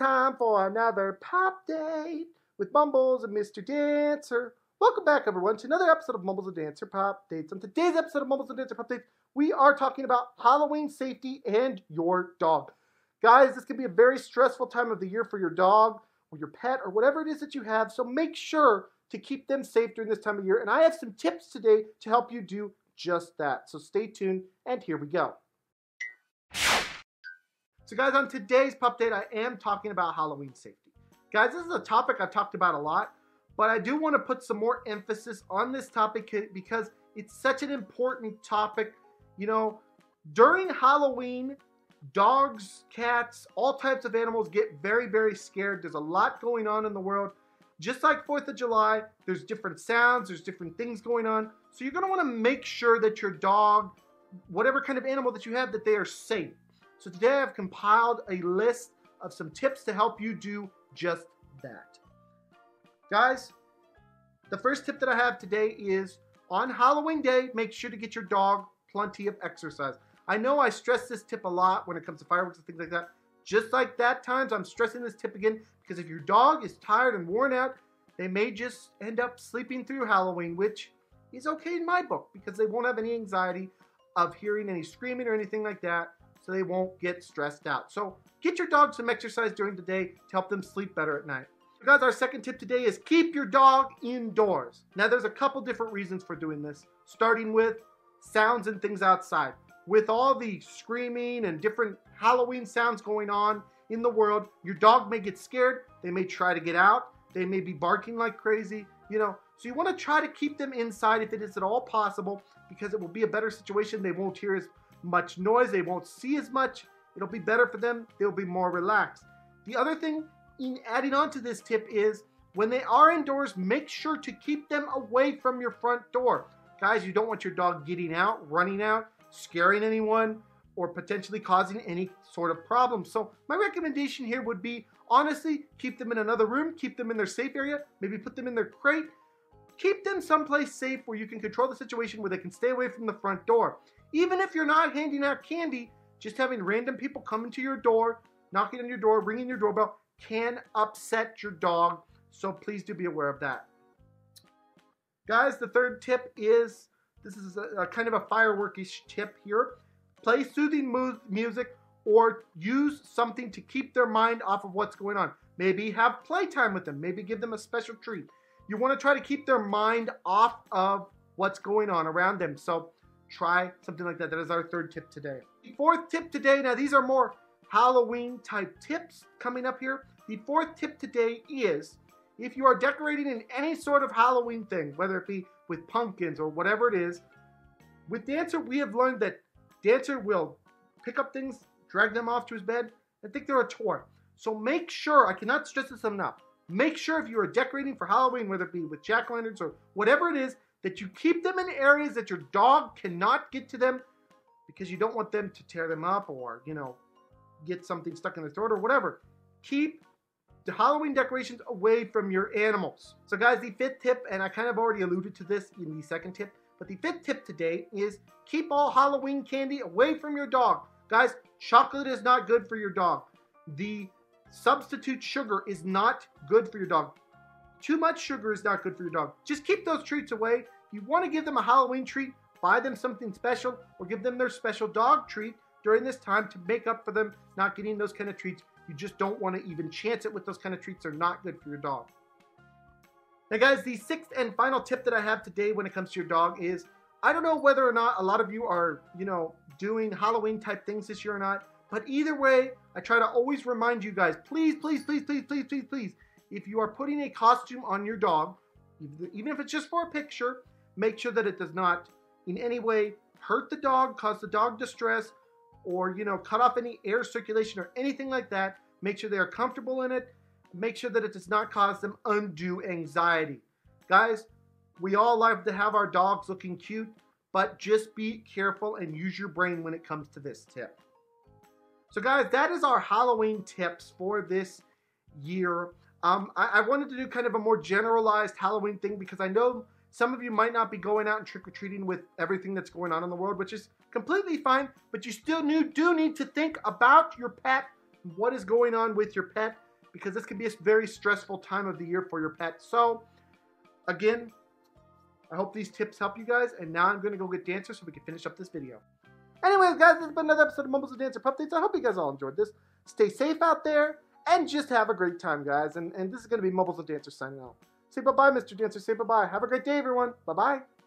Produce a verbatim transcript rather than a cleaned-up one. time for another pop date with Mumbles and Mister Dancer. Welcome back, everyone, to another episode of Mumbles and Dancer Pupdates. On today's episode of Mumbles and Dancer Pupdates, we are talking about Halloween safety and your dog. Guys, this can be a very stressful time of the year for your dog or your pet or whatever it is that you have, so make sure to keep them safe during this time of year. And I have some tips today to help you do just that. So stay tuned, and here we go. So guys, on today's Pupdate, I am talking about Halloween safety. Guys, this is a topic I've talked about a lot, but I do want to put some more emphasis on this topic because it's such an important topic. You know, during Halloween, dogs, cats, all types of animals get very, very scared. There's a lot going on in the world. Just like fourth of July, there's different sounds, there's different things going on. So you're going to want to make sure that your dog, whatever kind of animal that you have, that they are safe. So today I've compiled a list of some tips to help you do just that. Guys, the first tip that I have today is on Halloween day, make sure to get your dog plenty of exercise. I know I stress this tip a lot when it comes to fireworks and things like that. Just like that times, I'm stressing this tip again because if your dog is tired and worn out, they may just end up sleeping through Halloween, which is okay in my book because they won't have any anxiety of hearing any screaming or anything like that, so they won't get stressed out. So get your dog some exercise during the day to help them sleep better at night. So guys, our second tip today is keep your dog indoors. Now there's a couple different reasons for doing this, starting with sounds and things outside. With all the screaming and different Halloween sounds going on in the world, your dog may get scared, they may try to get out, they may be barking like crazy, you know. So you want to try to keep them inside if it is at all possible because it will be a better situation. They won't hear as much noise, they won't see as much, it'll be better for them, they'll be more relaxed. The other thing in adding on to this tip is when they are indoors, make sure to keep them away from your front door. Guys, you don't want your dog getting out, running out, scaring anyone, or potentially causing any sort of problem. So my recommendation here would be, honestly, keep them in another room, keep them in their safe area, maybe put them in their crate, keep them someplace safe where you can control the situation where they can stay away from the front door. Even if you're not handing out candy, just having random people coming to your door, knocking on your door, ringing your doorbell, can upset your dog. So please do be aware of that. Guys, the third tip is, this is a, a kind of a fireworkish tip here. Play soothing mu music or use something to keep their mind off of what's going on. Maybe have playtime with them. Maybe give them a special treat. You want to try to keep their mind off of what's going on around them. So try something like that. That is our third tip today. The fourth tip today, now these are more Halloween type tips coming up here. The fourth tip today is if you are decorating in any sort of Halloween thing, whether it be with pumpkins or whatever it is, with Dancer, we have learned that Dancer will pick up things, drag them off to his bed, and think they're a toy. So make sure, I cannot stress this enough, make sure if you are decorating for Halloween, whether it be with jack-o'-lanterns or whatever it is, that you keep them in areas that your dog cannot get to them because you don't want them to tear them up or, you know, get something stuck in their throat or whatever. Keep the Halloween decorations away from your animals. So guys, the fifth tip, and I kind of already alluded to this in the second tip, but the fifth tip today is keep all Halloween candy away from your dog. Guys, chocolate is not good for your dog. The substitute sugar is not good for your dog. Too much sugar is not good for your dog. Just keep those treats away. If you want to give them a Halloween treat, buy them something special or give them their special dog treat during this time to make up for them not getting those kind of treats. You just don't want to even chance it with those kind of treats. They're not good for your dog. Now guys, the sixth and final tip that I have today when it comes to your dog is, I don't know whether or not a lot of you are, you know, doing Halloween type things this year or not, but either way, I try to always remind you guys, please, please, please, please, please, please, please, if you are putting a costume on your dog, even if it's just for a picture, make sure that it does not in any way hurt the dog, cause the dog distress, or, you know, cut off any air circulation or anything like that. Make sure they are comfortable in it. Make sure that it does not cause them undue anxiety. Guys, we all like to have our dogs looking cute, but just be careful and use your brain when it comes to this tip. So guys, that is our Halloween tips for this year. Um, I, I wanted to do kind of a more generalized Halloween thing because I know some of you might not be going out and trick-or-treating with everything that's going on in the world, which is completely fine, but you still do need to think about your pet, what is going on with your pet, because this can be a very stressful time of the year for your pet. So again, I hope these tips help you guys, and now I'm going to go get Dancer so we can finish up this video. Anyways, guys, this has been another episode of Mumbles and Dancer Pupdates. I hope you guys all enjoyed this. Stay safe out there, and just have a great time, guys. And, and this is going to be Mumbles and Dancer signing off. Say bye-bye, Mister Dancer. Say bye-bye. Have a great day, everyone. Bye-bye.